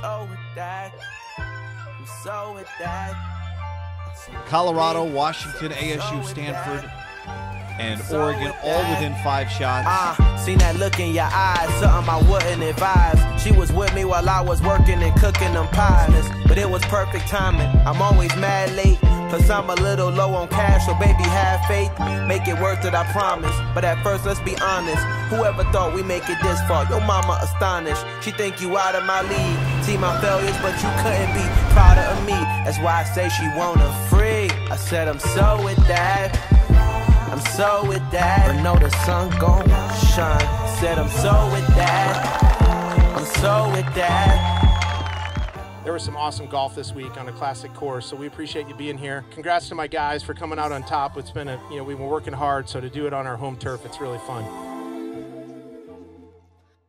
so with that. I'm so with that. Colorado, Washington, ASU, Stanford, and Oregon, all within 5 shots. Seen that look in your eyes, something I wouldn't advise. She was with me while I was working and cooking them pies, but it was perfect timing. I'm always mad late, cause I'm a little low on cash, so baby have faith. Make it worth it, I promise. But at first, let's be honest. Whoever thought we make it this far, your mama astonished. She think you out of my league. See my failures, but you couldn't be prouder of me. That's why I say she wanna free. I said I'm so with that. I'm so with that, but know the sun gon' shine. Said I'm so with that, I'm so with that. There was some awesome golf this week on a classic course, so we appreciate you being here. Congrats to my guys for coming out on top. It's been we've been working hard, so to do it on our home turf, it's really fun.